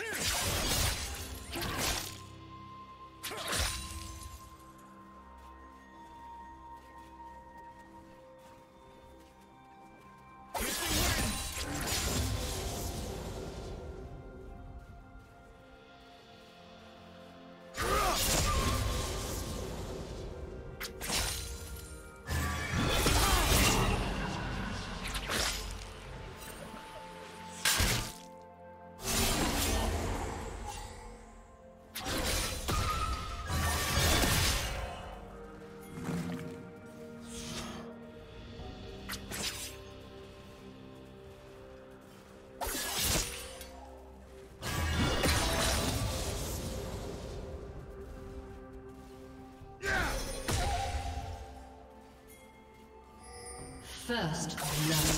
First love.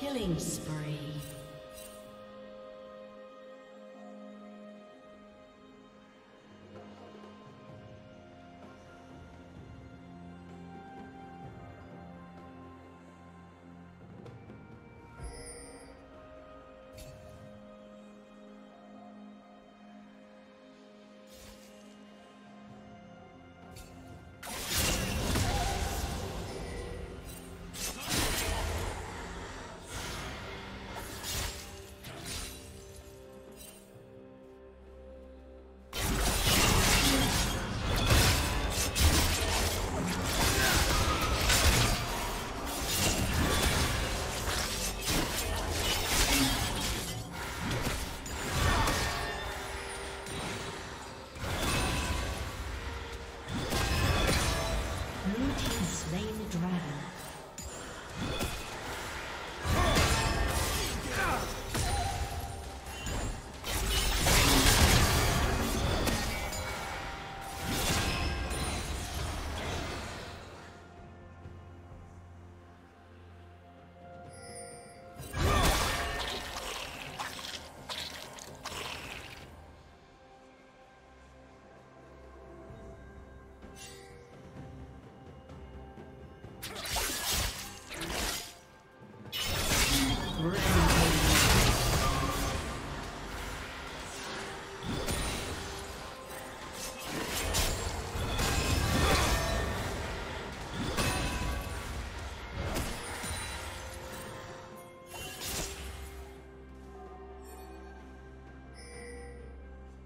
Killing spree.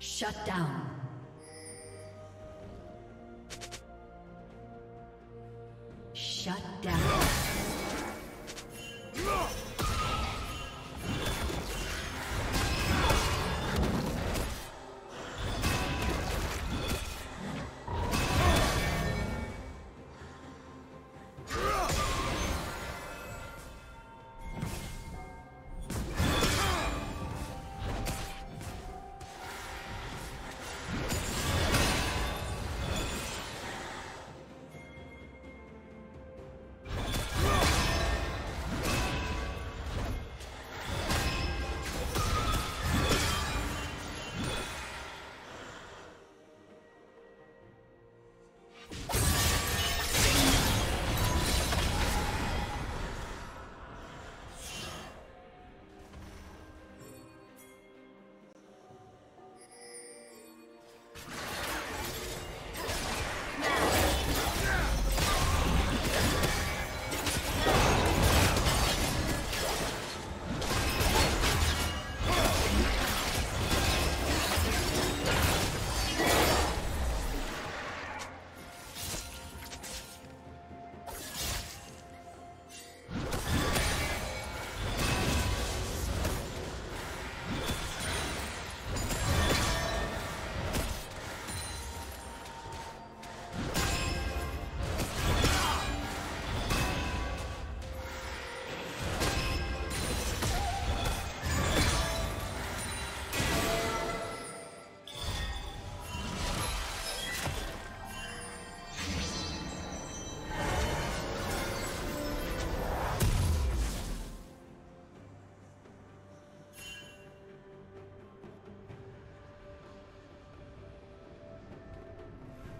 Shut down. Shut down.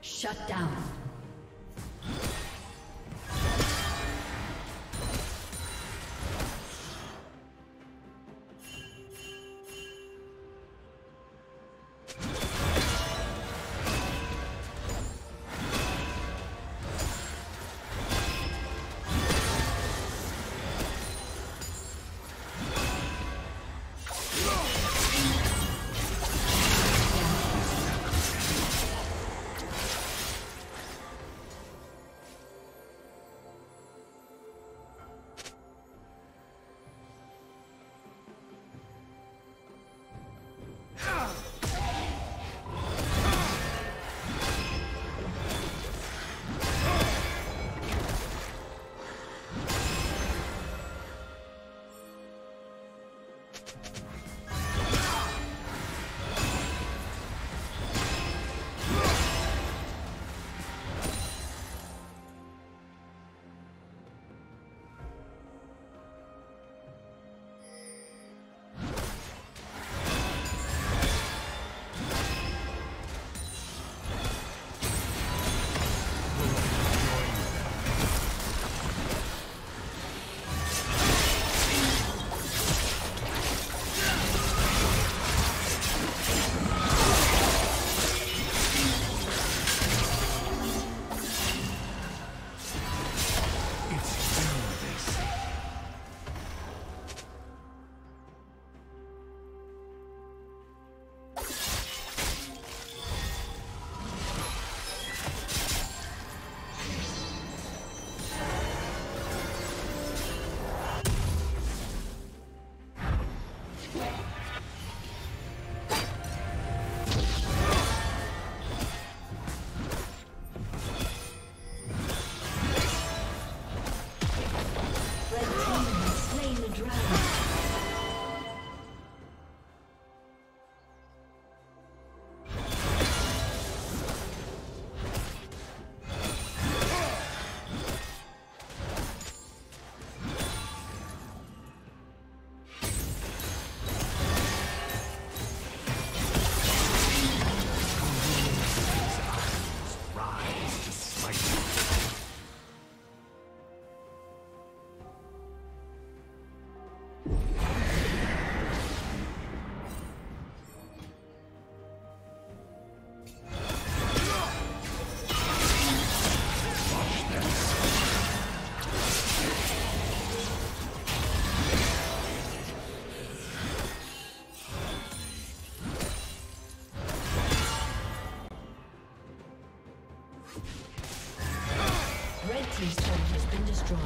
Shut down. Team's turret has been destroyed.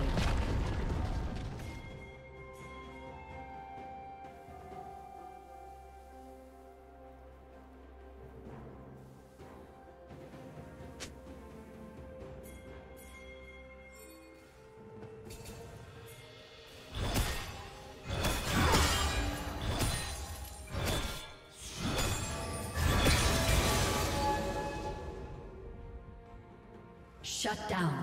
Shut down.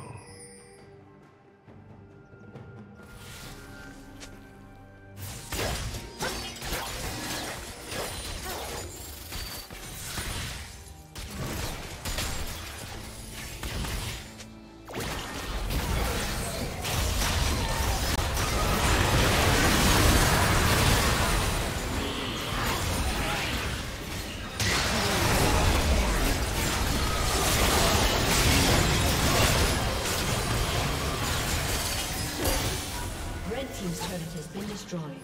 Team's turret has been destroyed.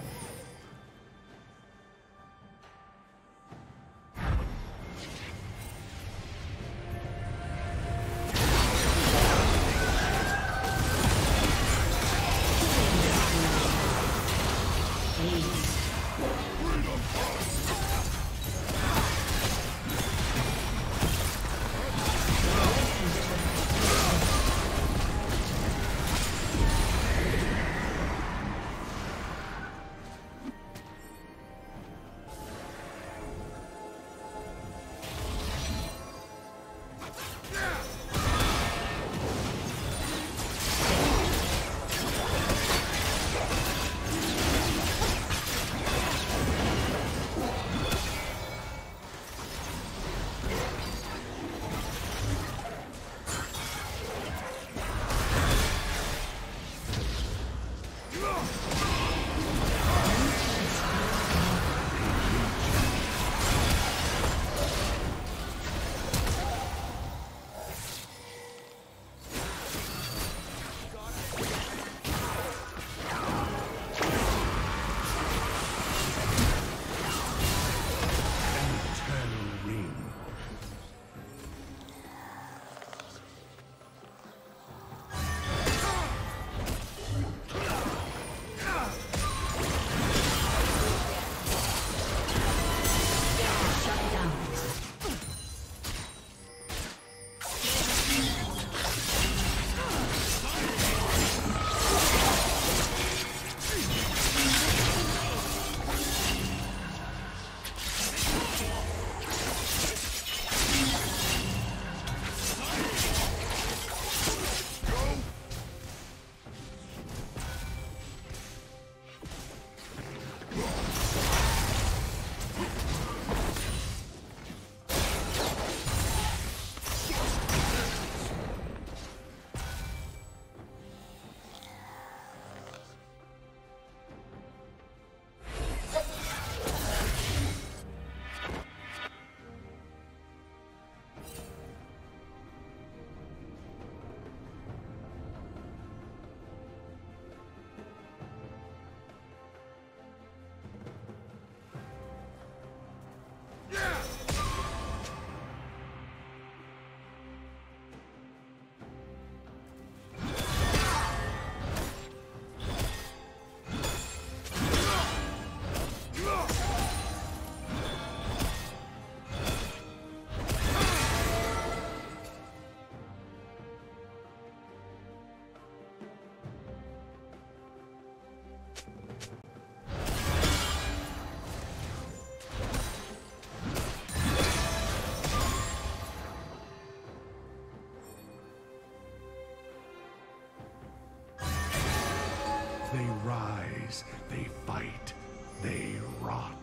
They rise, they fight, they rot.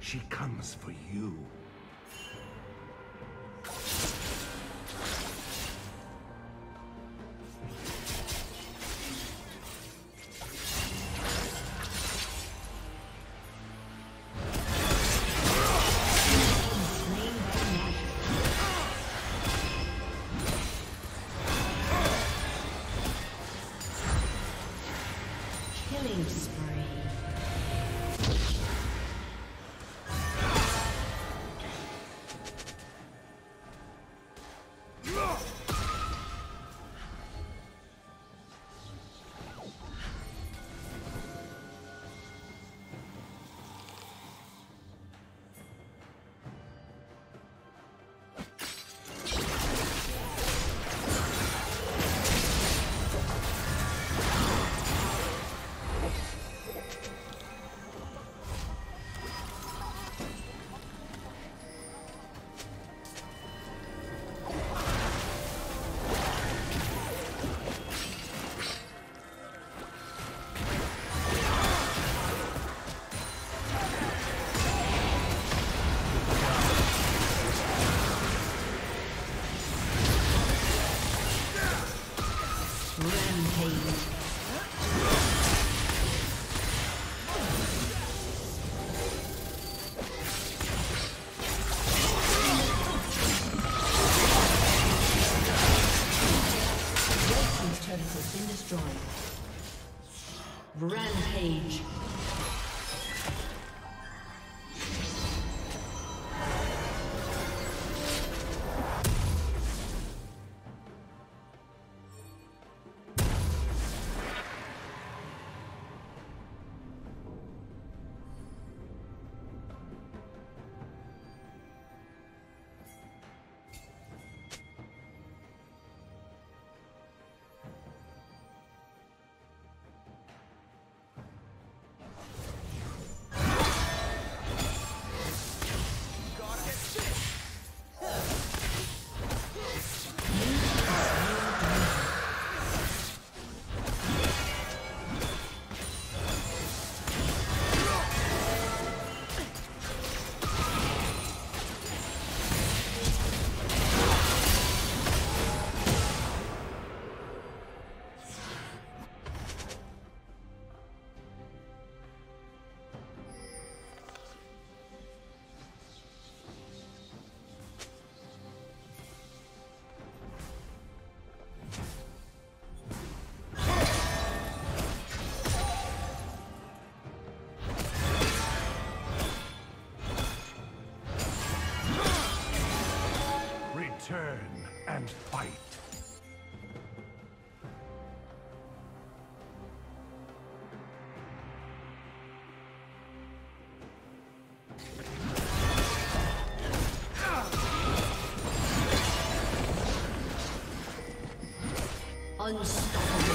She comes for you. Rampage. Turn and fight. Unstoppable.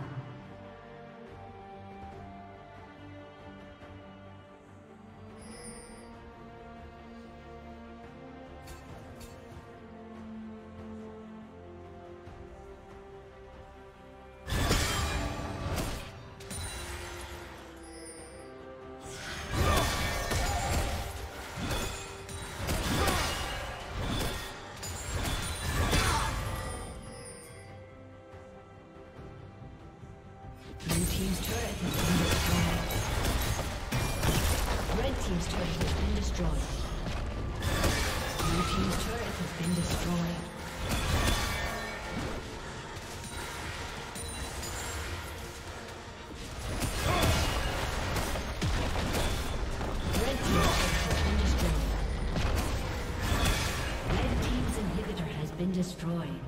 Destroyed.